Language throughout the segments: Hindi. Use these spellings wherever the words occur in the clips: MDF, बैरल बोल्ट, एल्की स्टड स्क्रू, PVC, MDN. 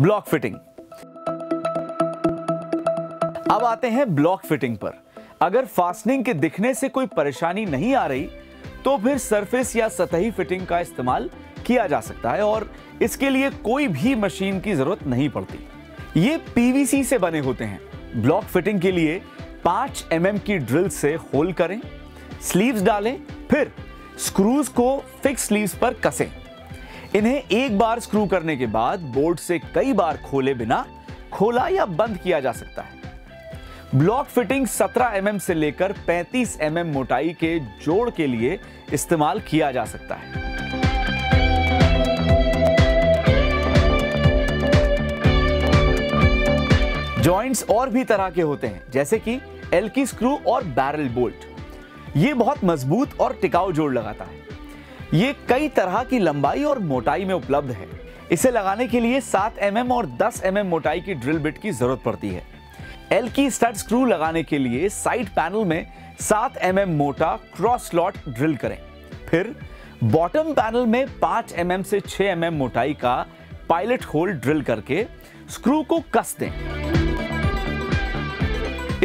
Block fitting. अब आते हैं ब्लॉक फिटिंग पर। अगर फास्टनिंग के दिखने से कोई परेशानी नहीं आ रही तो फिर सरफेस या सतही फिटिंग का इस्तेमाल किया जा सकता है और इसके लिए कोई भी मशीन की जरूरत नहीं पड़ती। ये पीवीसी से बने होते हैं। ब्लॉक फिटिंग के लिए 5 mm की ड्रिल से होल करें, स्लीव्स डालें, फिर स्क्रूज को फिक्स स्लीव्स पर कसें। इन्हें एक बार स्क्रू करने के बाद बोर्ड से कई बार खोले बिना खोला या बंद किया जा सकता है। ब्लॉक फिटिंग 17 mm से लेकर 35 mm मोटाई के जोड़ के लिए इस्तेमाल किया जा सकता है। जॉइंट्स और भी तरह के होते हैं, जैसे कि एल्की स्क्रू और बैरल बोल्ट। ये बहुत मजबूत और टिकाऊ जोड़ लगाता है। ये कई तरह की लंबाई और मोटाई में उपलब्ध है। इसे लगाने के लिए 7 mm और 10 mm मोटाई की ड्रिल बिट की जरूरत पड़ती है। एल्की स्टड स्क्रू लगाने के लिए साइड पैनल में 7 mm मोटा क्रॉस स्लॉट ड्रिल करें, फिर बॉटम पैनल में 5 mm से 6 mm मोटाई का पायलट होल ड्रिल करके स्क्रू को कस दें।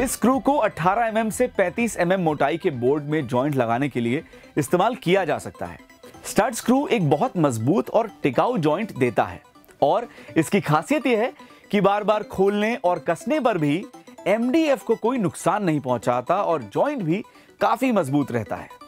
इस स्क्रू को 18 mm से 35 mm मोटाई के बोर्ड में जॉइंट लगाने के लिए इस्तेमाल किया जा सकता है। स्टड स्क्रू एक बहुत मजबूत और टिकाऊ जॉइंट देता है और इसकी खासियत यह है कि बार बार खोलने और कसने पर भी MDF को कोई नुकसान नहीं पहुंचाता और जॉइंट भी काफी मजबूत रहता है।